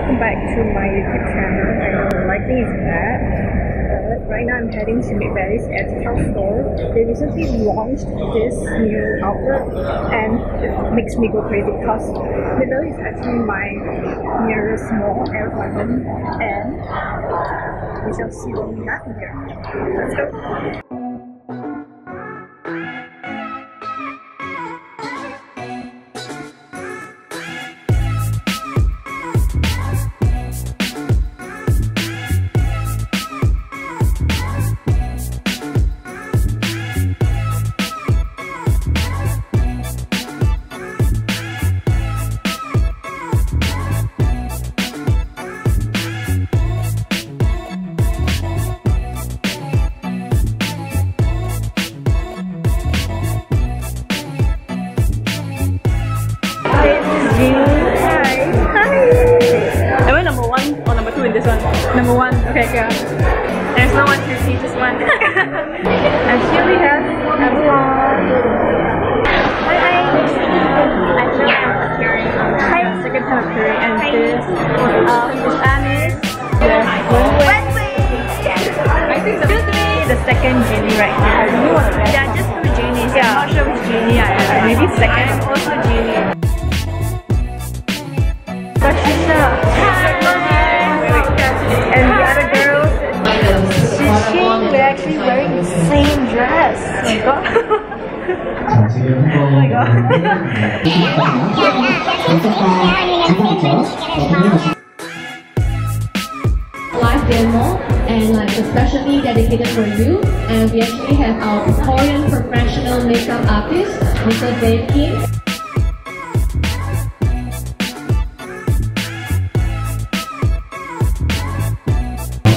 welcome back to my YouTube channel. I know the lighting is bad, but right now I'm heading to Mid Valley's Etude House store. They recently launched this new outlet and it makes me go crazy because Mid Valley is actually my nearest mall in London, and we shall see what we have here. Let's go! Number one, okay, girl. There's no 150, just one. And here we have everyone. Hi, hi. I'm Karen. Hi. Second time appearing, and this is Anis. I think this is the second genie right now. Yeah, just two genies. Yeah. I'm not sure which genie I am. Maybe second. I'm also genie. Same dress. Oh my god. Oh my god. Live demo and like especially dedicated for you. And we actually have our Korean professional makeup artist, Mr. Dan Kim.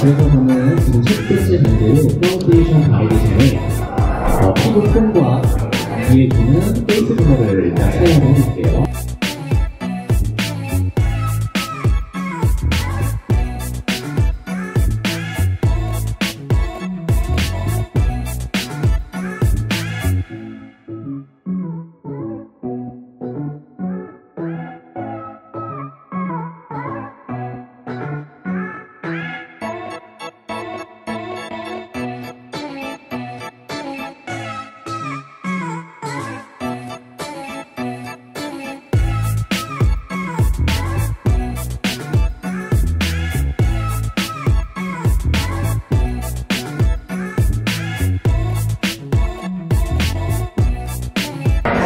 그래서 저는 지금 10페이지에 담긴 프로테이션 가이드 중에 피부톤과 뒤에 있는 페이스 조명을 일단 사용을 해볼게요.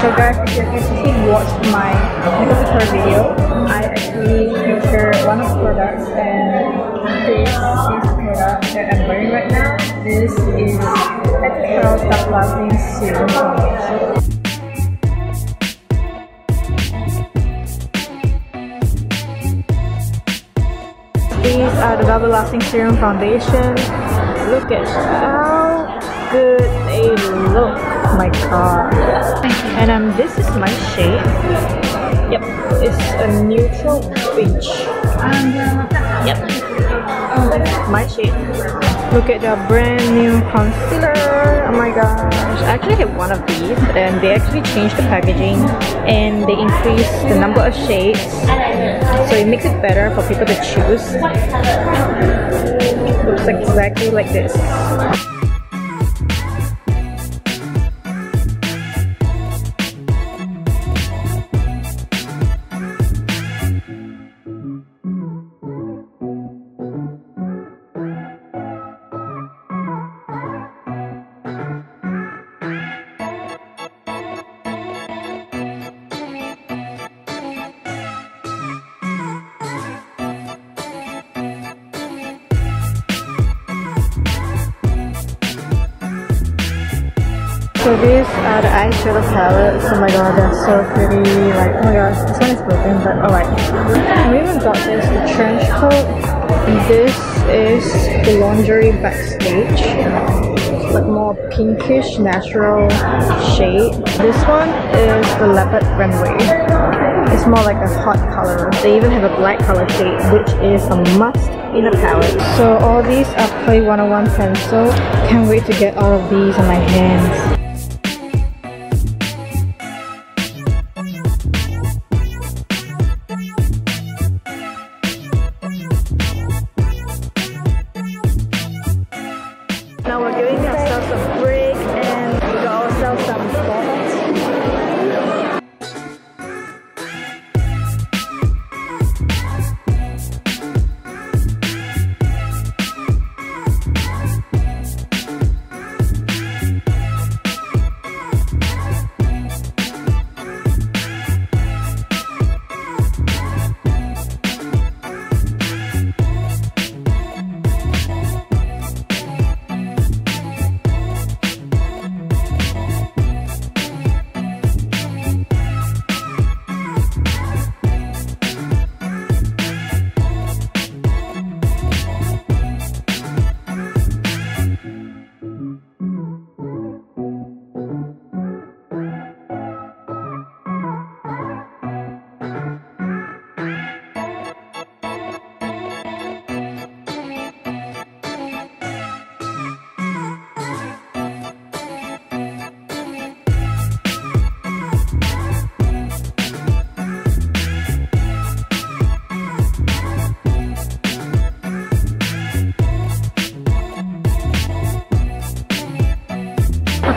So guys, if you actually watched my makeup tutorial video, I actually featured one of the products, and this is the product that I'm wearing right now. This is Etude House Double Lasting Serum Foundation. These are the Double Lasting Serum Foundation. Look at how good they look. Oh my god. And this is my shade. Yep, it's a neutral peach. Yep, my shade. Look at the brand new concealer. Oh my gosh! I actually have one of these, and they actually changed the packaging and they increased the number of shades, so it makes it better for people to choose. It looks exactly like this. So these are the eyeshadow palettes. Oh my god, they're so pretty. Like, oh my gosh, this one is broken, but alright. We even got this, the trench coat. This is the lingerie backstage. It's like more pinkish, natural shade. This one is the leopard runway. It's more like a hot color. They even have a black color shade, which is a must in a palette. So all these are Play 101 Pencil. Can't wait to get all of these on my hands.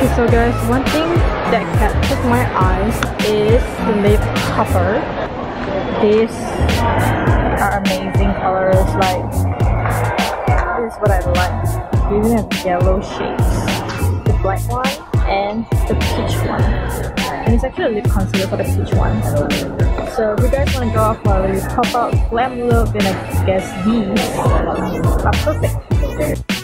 Okay, so guys, one thing that catches my eyes is the lip cover. These are amazing colors, like this is what I like. They even have yellow shades, the black one and the peach one, and it's actually a lip concealer for the peach one. So if you guys want to go off for a pop-up glam look, then I guess these are perfect.